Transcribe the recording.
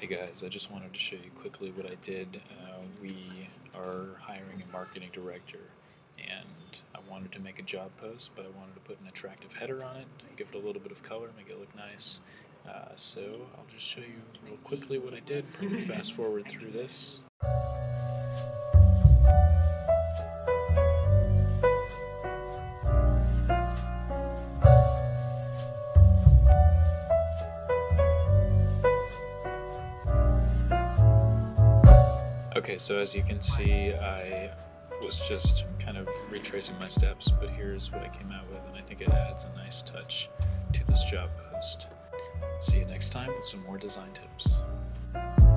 Hey guys, I just wanted to show you quickly what I did. We are hiring a marketing director, and I wanted to make a job post, but I wanted to put an attractive header on it, give it a little bit of color, make it look nice. So I'll just show you real quickly what I did. Probably fast forward through this. Okay, so as you can see, I was just kind of retracing my steps, but here's what I came out with, and I think it adds a nice touch to this job post. See you next time with some more design tips.